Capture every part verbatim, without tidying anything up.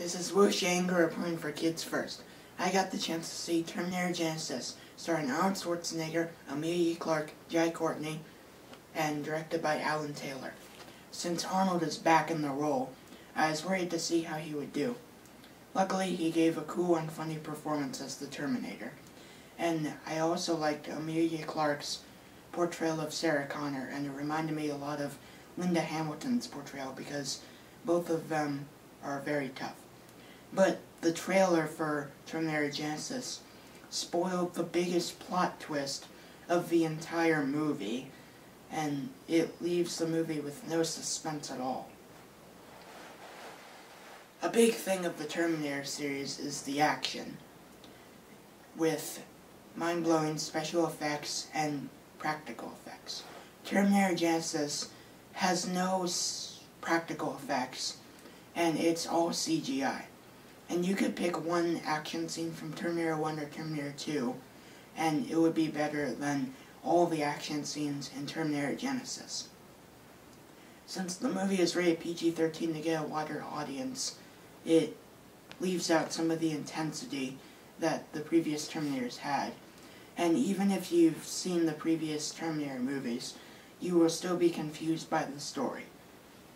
This is Woosh Anger reporting for Kids First. I got the chance to see Terminator Genisys, starring Arnold Schwarzenegger, Emilia Clarke, Jai Courtney, and directed by Alan Taylor. Since Arnold is back in the role, I was worried to see how he would do. Luckily, he gave a cool and funny performance as the Terminator. And I also liked Emilia Clarke's portrayal of Sarah Connor, and it reminded me a lot of Linda Hamilton's portrayal because both of them are very tough. But the trailer for Terminator Genisys spoiled the biggest plot twist of the entire movie, and it leaves the movie with no suspense at all. A big thing of the Terminator series is the action, with mind-blowing special effects and practical effects. Terminator Genisys has no s practical effects, and it's all C G I. And you could pick one action scene from Terminator one or Terminator two, and it would be better than all the action scenes in Terminator Genisys. Since the movie is rated P G thirteen to get a wider audience, it leaves out some of the intensity that the previous Terminators had. And even if you've seen the previous Terminator movies, you will still be confused by the story.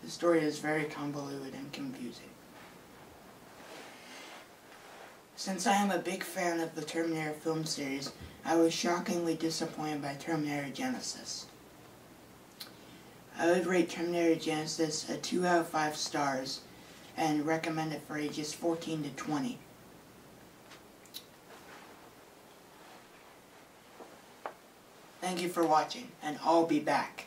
The story is very convoluted and confusing. Since I am a big fan of the Terminator film series, I was shockingly disappointed by Terminator Genisys. I would rate Terminator Genisys a two out of five stars and recommend it for ages fourteen to twenty. Thank you for watching, and I'll be back.